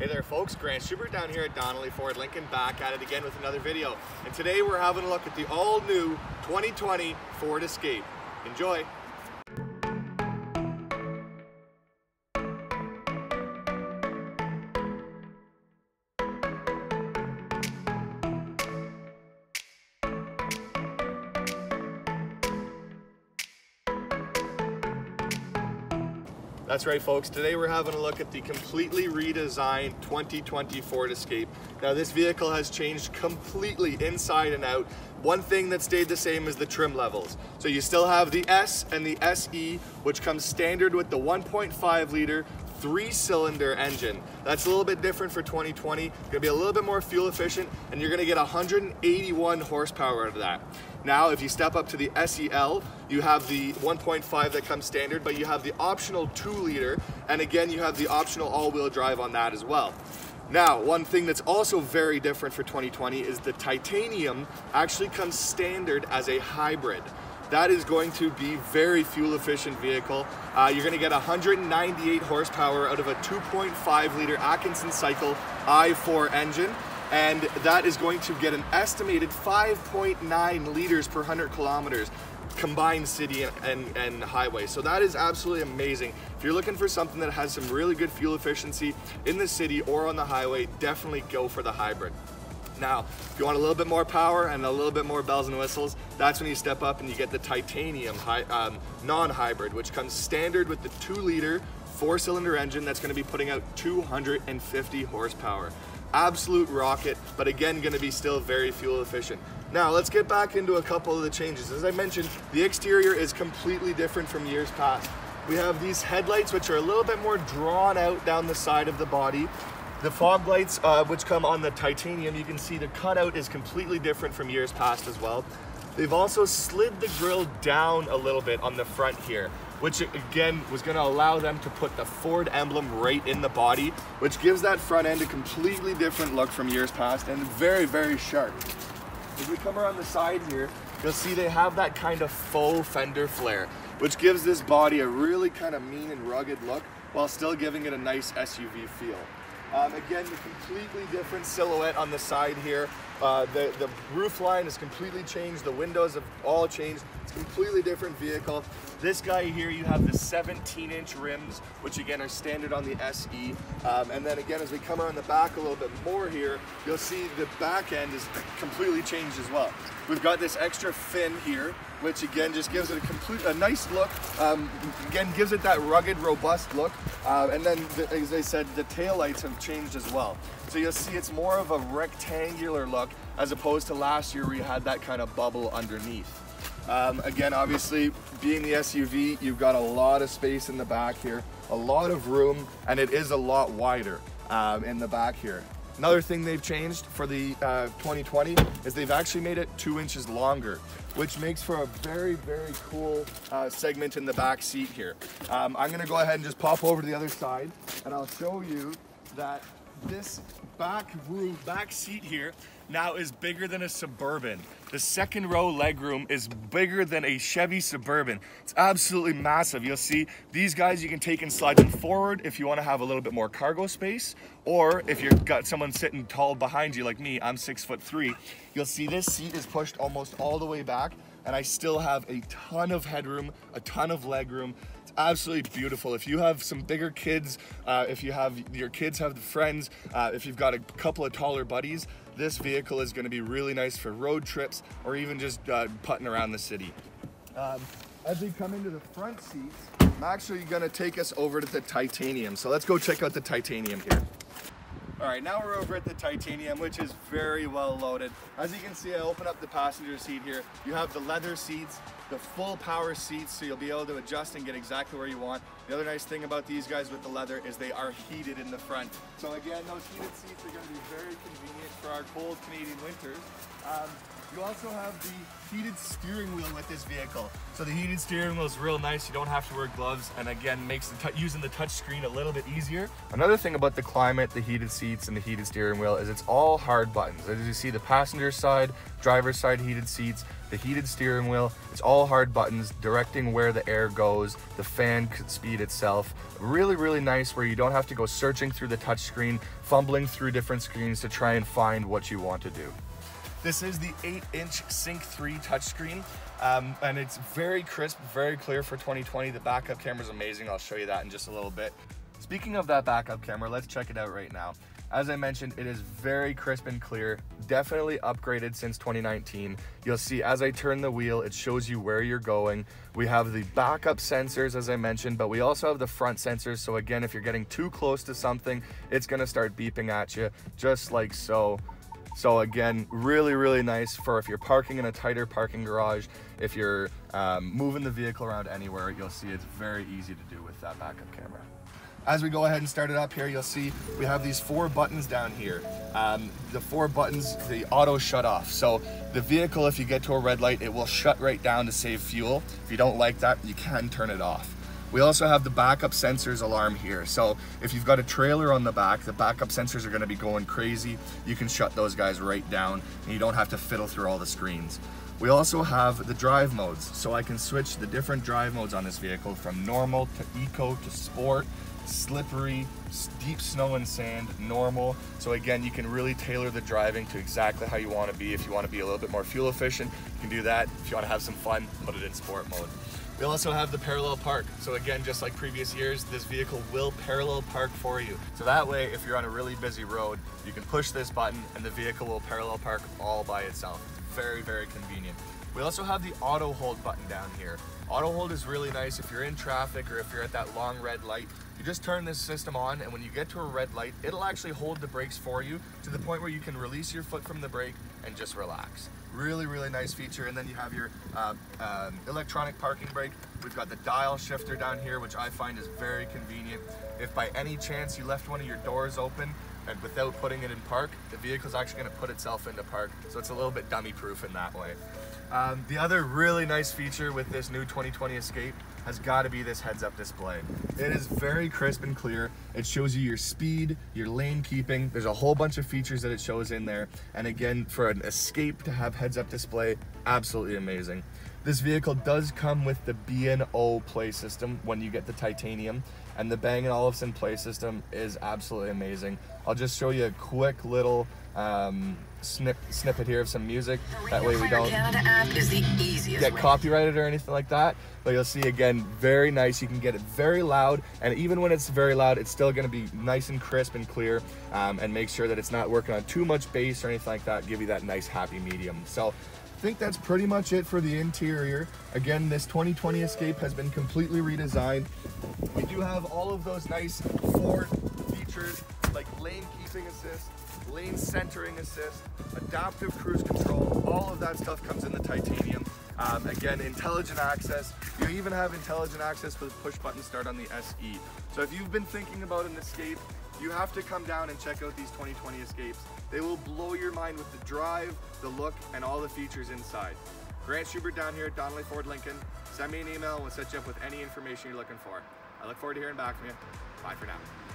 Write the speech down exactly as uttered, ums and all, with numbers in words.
Hey there folks, Grant Schubert down here at Donnelly Ford Lincoln, back at it again with another video. And today we're having a look at the all new twenty twenty Ford Escape. Enjoy! That's right folks, today we're having a look at the completely redesigned twenty twenty Ford Escape. Now this vehicle has changed completely inside and out. One thing that stayed the same is the trim levels. So you still have the S and the S E, which comes standard with the one point five liter three-cylinder engine. That's a little bit different for twenty twenty. It's gonna be a little bit more fuel efficient, and you're gonna get one hundred eighty-one horsepower out of that. Now, if you step up to the S E L, you have the one point five that comes standard, but you have the optional two liter, and again, you have the optional all-wheel drive on that as well. Now, one thing that's also very different for twenty twenty is the Titanium actually comes standard as a hybrid. That is going to be very fuel efficient vehicle. Uh, you're gonna get one hundred ninety-eight horsepower out of a two point five liter Atkinson Cycle I four engine. And that is going to get an estimated five point nine liters per one hundred kilometers, combined city and, and, and highway. So that is absolutely amazing. If you're looking for something that has some really good fuel efficiency in the city or on the highway, definitely go for the hybrid. Now, if you want a little bit more power and a little bit more bells and whistles, that's when you step up and you get the Titanium um, non-hybrid, which comes standard with the two liter four-cylinder engine that's gonna be putting out two hundred fifty horsepower. Absolute rocket, but again, gonna be still very fuel efficient. Now, let's get back into a couple of the changes. As I mentioned, the exterior is completely different from years past. We have these headlights, which are a little bit more drawn out down the side of the body. The fog lights, uh, which come on the Titanium, you can see the cutout is completely different from years past as well. They've also slid the grille down a little bit on the front here, which again was gonna allow them to put the Ford emblem right in the body, which gives that front end a completely different look from years past and very, very sharp. As we come around the side here, you'll see they have that kind of faux fender flare, which gives this body a really kind of mean and rugged look while still giving it a nice S U V feel. Um, again, the completely different silhouette on the side here. Uh, the, the roof line is completely changed. The windows have all changed. It's a completely different vehicle. This guy here, you have the seventeen inch rims, which again are standard on the S E. Um, and then again, as we come around the back a little bit more here, you'll see the back end is completely changed as well. We've got this extra fin here, which again just gives it a complete, a nice look. Um, again, gives it that rugged, robust look. Uh, and then, the, as I said, the taillights have changed as well. So you'll see it's more of a rectangular look as opposed to last year where you had that kind of bubble underneath. Um, again, obviously, being the S U V, you've got a lot of space in the back here, a lot of room, and it is a lot wider um, in the back here. Another thing they've changed for the uh, twenty twenty is they've actually made it two inches longer, which makes for a very, very cool uh, segment in the back seat here. Um, I'm gonna go ahead and just pop over to the other side, and I'll show you that this back room, back seat here now is bigger than a Suburban. The second row legroom is bigger than a Chevy Suburban. It's absolutely massive. You'll see these guys, you can take and slide them forward if you want to have a little bit more cargo space, or if you've got someone sitting tall behind you like me, I'm six foot three, you'll see this seat is pushed almost all the way back, and I still have a ton of headroom, a ton of legroom. It's absolutely beautiful. If you have some bigger kids, uh, if you have your kids have the friends, uh, if you've got a couple of taller buddies, this vehicle is going to be really nice for road trips or even just uh, putting around the city. Um, as we come into the front seats, I'm actually going to take us over to the Titanium. So let's go check out the Titanium here. All right, now we're over at the Titanium, which is very well loaded. As you can see, I open up the passenger seat here. You have the leather seats, the full power seats, so you'll be able to adjust and get exactly where you want. The other nice thing about these guys with the leather is they are heated in the front. So again, those heated seats are gonna be very convenient for our cold Canadian winters. Um, you also have the heated steering wheel with this vehicle. So the heated steering wheel is real nice. You don't have to wear gloves, and again, makes the using the touch screen a little bit easier. Another thing about the climate, the heated seats, and the heated steering wheel is it's all hard buttons. As you see, the passenger side, driver's side heated seats, the heated steering wheel, it's all hard buttons, directing where the air goes, the fan speed itself. Really, really nice where you don't have to go searching through the touchscreen, fumbling through different screens to try and find what you want to do. This is the eight inch Sync three touchscreen, um, and it's very crisp, very clear for twenty twenty. The backup camera is amazing. I'll show you that in just a little bit. Speaking of that backup camera, let's check it out right now. As I mentioned, it is very crisp and clear, definitely upgraded since twenty nineteen. You'll see as I turn the wheel, it shows you where you're going. We have the backup sensors, as I mentioned, but we also have the front sensors. So again, if you're getting too close to something, it's gonna start beeping at you, just like so. So again, really, really nice for if you're parking in a tighter parking garage, if you're um, moving the vehicle around anywhere, you'll see it's very easy to do with that backup camera. As we go ahead and start it up here, you'll see we have these four buttons down here. Um, the four buttons, the auto shut off. So the vehicle, if you get to a red light, it will shut right down to save fuel. If you don't like that, you can turn it off. We also have the backup sensors alarm here. So if you've got a trailer on the back, the backup sensors are gonna be going crazy. You can shut those guys right down and you don't have to fiddle through all the screens. We also have the drive modes. So I can switch the different drive modes on this vehicle from normal to eco to sport, slippery, deep snow and sand, normal. So again, you can really tailor the driving to exactly how you want to be. If you want to be a little bit more fuel efficient, you can do that. If you want to have some fun, put it in sport mode. We also have the parallel park. So again, just like previous years, this vehicle will parallel park for you. So that way, if you're on a really busy road, you can push this button and the vehicle will parallel park all by itself. It's very, very convenient. We also have the auto hold button down here. Auto hold is really nice if you're in traffic or if you're at that long red light. You just turn this system on, and when you get to a red light, it'll actually hold the brakes for you to the point where you can release your foot from the brake and just relax. Really, really nice feature. And then you have your uh, um, electronic parking brake. We've got the dial shifter down here, which I find is very convenient. If by any chance you left one of your doors open and without putting it in park, the vehicle's actually gonna put itself into park. So it's a little bit dummy proof in that way. Um, the other really nice feature with this new twenty twenty Escape has got to be this heads-up display. It is very crisp and clear. It shows you your speed, your lane keeping. There's a whole bunch of features that it shows in there. And again, for an Escape to have heads-up display, absolutely amazing. This vehicle does come with the B and O play system when you get the Titanium, and the Bang and Olufsen play system is absolutely amazing. I'll just show you a quick little um, snip, snippet here of some music. That way we don't get copyrighted or anything like that. But you'll see again, very nice. You can get it very loud, and even when it's very loud, it's still gonna be nice and crisp and clear, um, and make sure that it's not working on too much bass or anything like that, give you that nice happy medium. So, I think that's pretty much it for the interior. Again, this twenty twenty Escape has been completely redesigned. We do have all of those nice Ford features like lane keeping assist, lane centering assist, adaptive cruise control. All of that stuff comes in the Titanium. Um, again, intelligent access. You even have intelligent access with push button start on the S E. So if you've been thinking about an Escape, you have to come down and check out these twenty twenty Escapes. They will blow your mind with the drive, the look, and all the features inside. Grant Schubert down here at Donnelly Ford Lincoln. Send me an email and we'll set you up with any information you're looking for. I look forward to hearing back from you. Bye for now.